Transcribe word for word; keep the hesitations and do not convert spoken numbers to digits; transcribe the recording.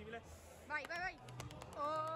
possibile. Vai, vai, vai. Oh.